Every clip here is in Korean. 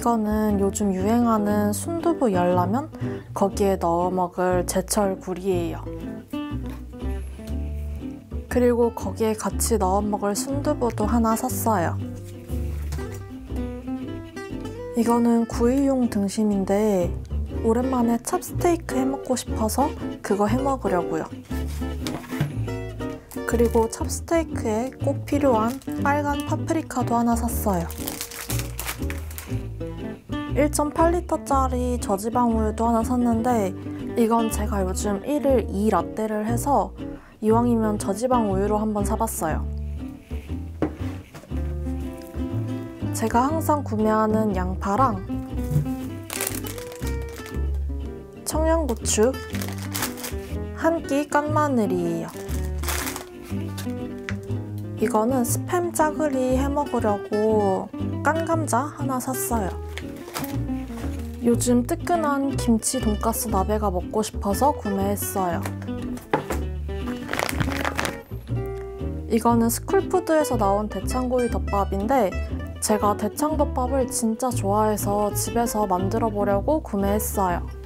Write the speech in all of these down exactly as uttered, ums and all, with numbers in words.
이거는 요즘 유행하는 순두부 열라면 거기에 넣어 먹을 제철 구리예요. 그리고 거기에 같이 넣어 먹을 순두부도 하나 샀어요. 이거는 구이용 등심인데 오랜만에 찹스테이크 해먹고 싶어서 그거 해먹으려고요. 그리고 찹스테이크에 꼭 필요한 빨간 파프리카도 하나 샀어요. 일 점 팔 리터짜리 저지방 우유도 하나 샀는데 이건 제가 요즘 일일 이 라떼를 해서 이왕이면 저지방 우유로 한번 사봤어요. 제가 항상 구매하는 양파랑 청양고추, 한 끼 깐마늘이에요. 이거는 스팸 짜글이 해먹으려고 깐 감자 하나 샀어요. 요즘 뜨끈한 김치 돈가스 나베가 먹고 싶어서 구매했어요. 이거는 스쿨푸드에서 나온 대창구이 덮밥인데 제가 대창덮밥을 진짜 좋아해서 집에서 만들어 보려고 구매했어요.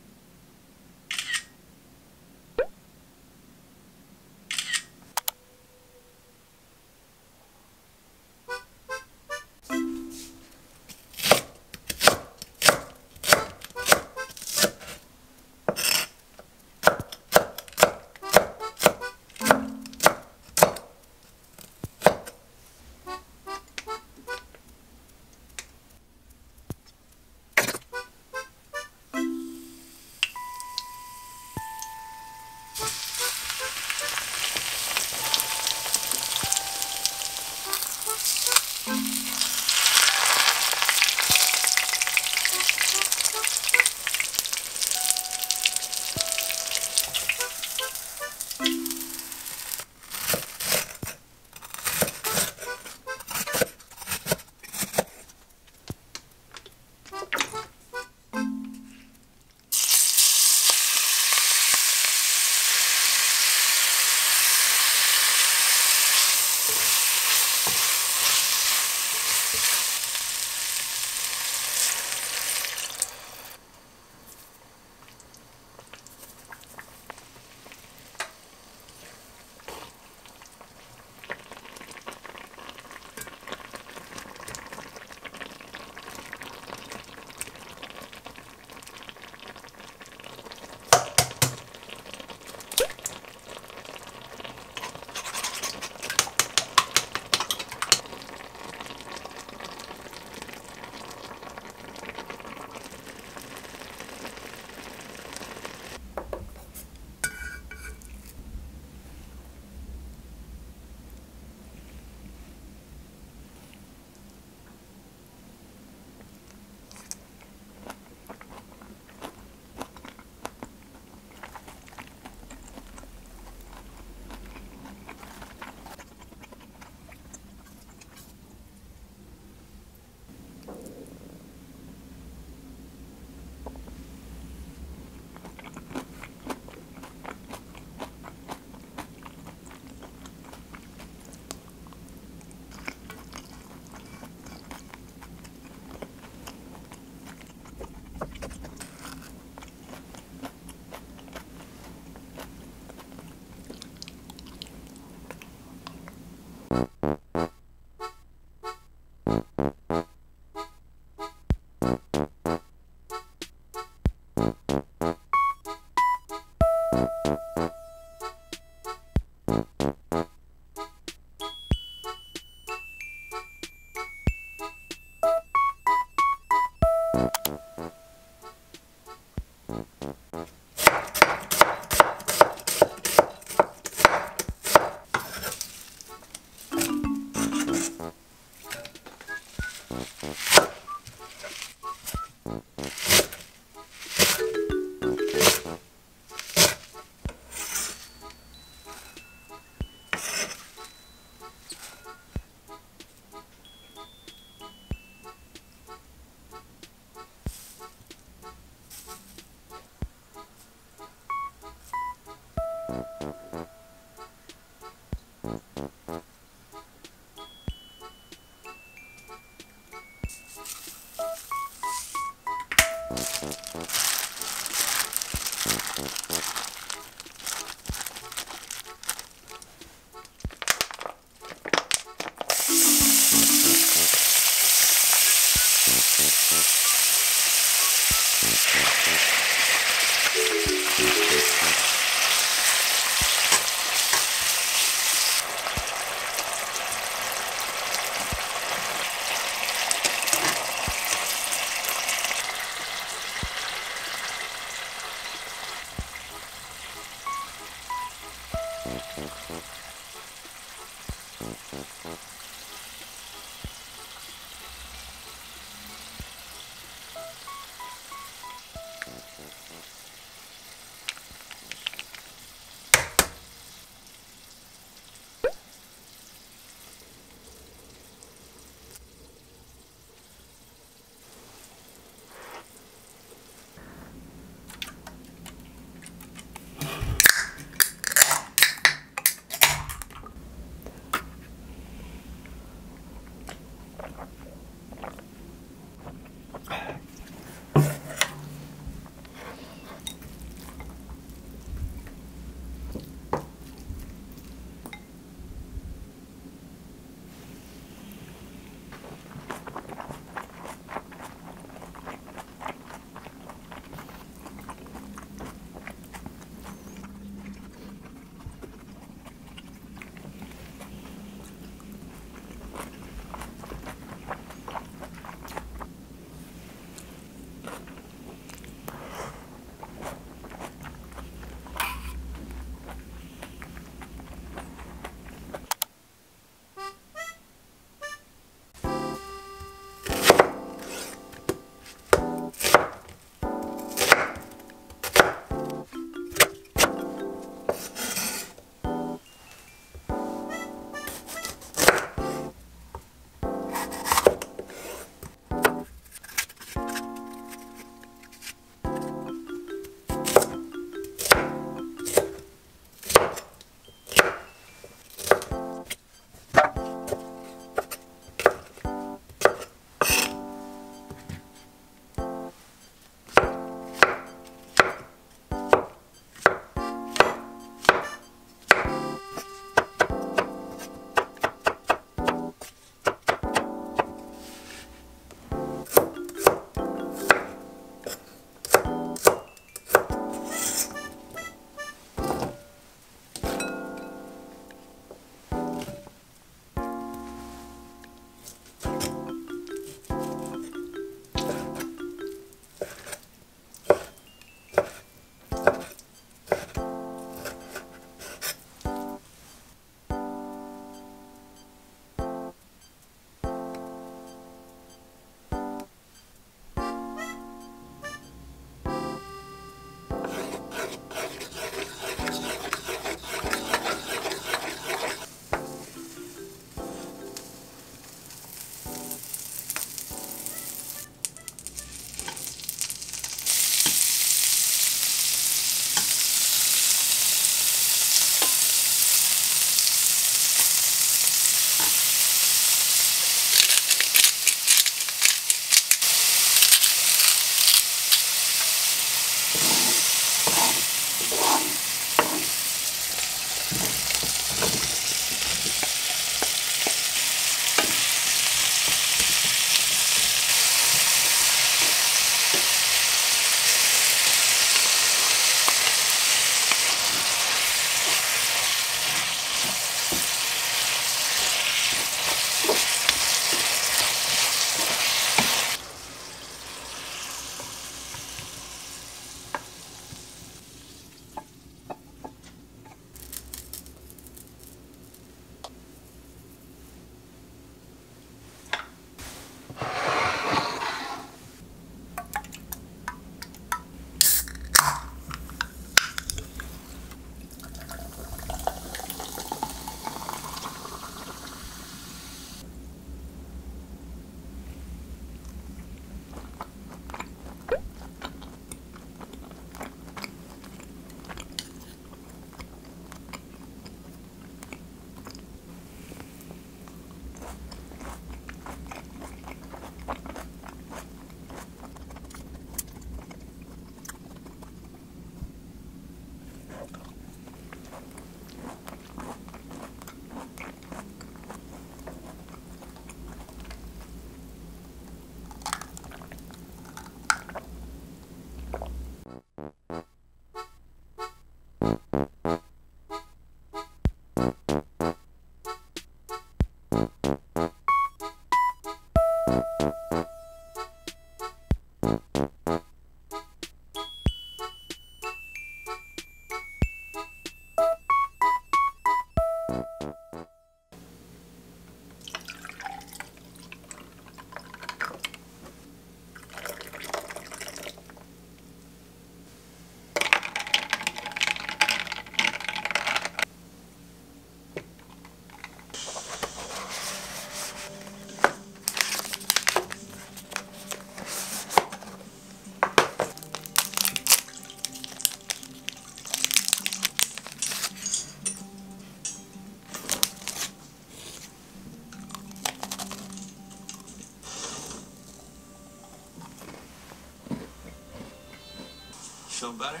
Feel better?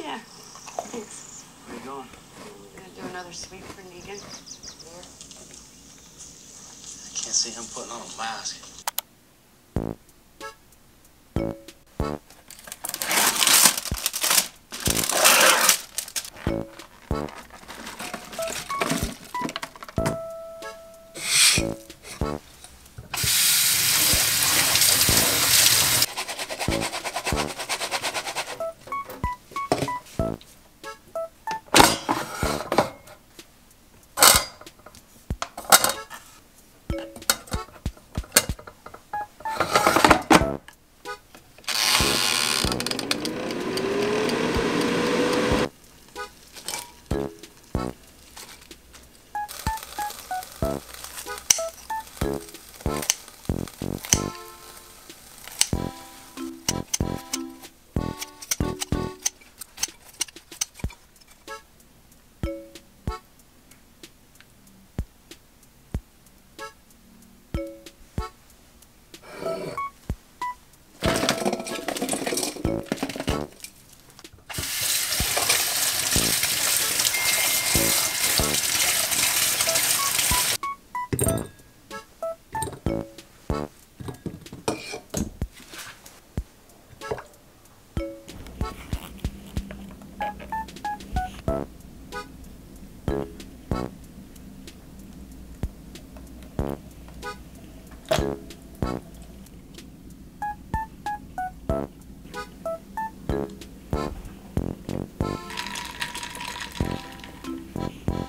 Yeah, thanks. Where are you going? I'm gonna do another sweep for Negan. There. I can't see him putting on a mask. Thank you.